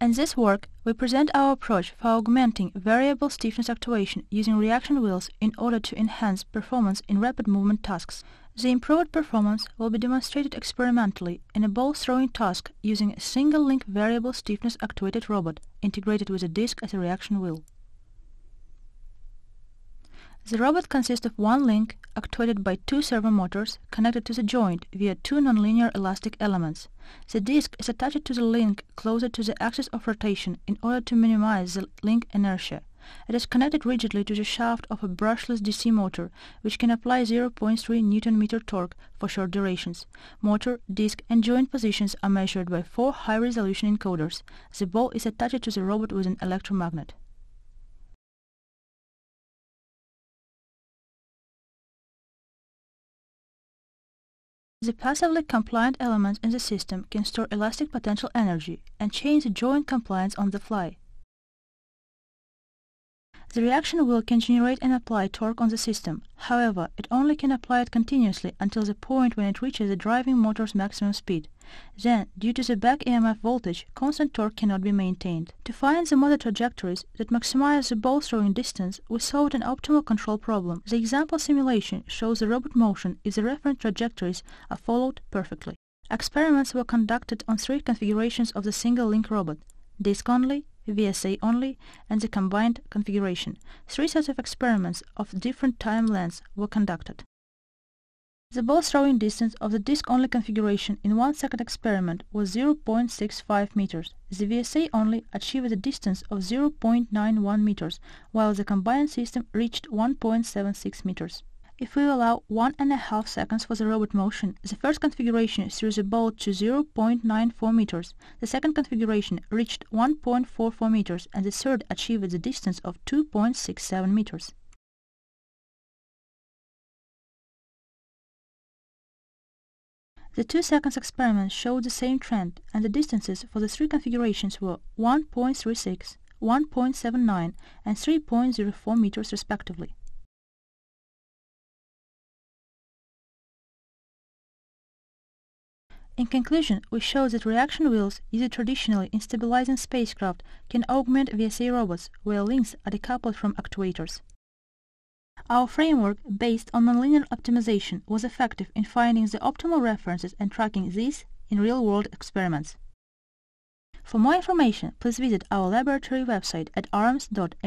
In this work, we present our approach for augmenting variable stiffness actuation using reaction wheels in order to enhance performance in rapid movement tasks. The improved performance will be demonstrated experimentally in a ball-throwing task using a single-link variable stiffness actuated robot integrated with a disc as a reaction wheel. The robot consists of one link actuated by two servo motors connected to the joint via two nonlinear elastic elements. The disc is attached to the link closer to the axis of rotation in order to minimize the link inertia. It is connected rigidly to the shaft of a brushless DC motor, which can apply 0.3 Newton-meter torque for short durations. Motor, disc, and joint positions are measured by four high-resolution encoders. The ball is attached to the robot with an electromagnet. The passively compliant elements in the system can store elastic potential energy and change the joint compliance on the fly. The reaction wheel can generate and apply torque on the system. However, it only can apply it continuously until the point when it reaches the driving motor's maximum speed. Then, due to the back EMF voltage, constant torque cannot be maintained. To find the motor trajectories that maximize the ball throwing distance, we solved an optimal control problem. The example simulation shows the robot motion if the reference trajectories are followed perfectly. Experiments were conducted on three configurations of the single-link robot: disc only, VSA only, and the combined configuration. Three sets of experiments of different time lengths were conducted. The ball throwing distance of the disc-only configuration in 1 second experiment was 0.65 meters. The VSA only achieved a distance of 0.91 meters, while the combined system reached 1.76 meters. If we allow 1.5 seconds for the robot motion, the first configuration threw the ball to 0.94 meters, the second configuration reached 1.44 meters, and the third achieved the distance of 2.67 meters. The 2 seconds experiment showed the same trend, and the distances for the three configurations were 1.36, 1.79, and 3.04 meters respectively. In conclusion, we show that reaction wheels used traditionally in stabilizing spacecraft can augment VSA robots where links are decoupled from actuators. Our framework, based on nonlinear optimization, was effective in finding the optimal references and tracking these in real-world experiments. For more information, please visit our laboratory website at arms.nu.edu.kz.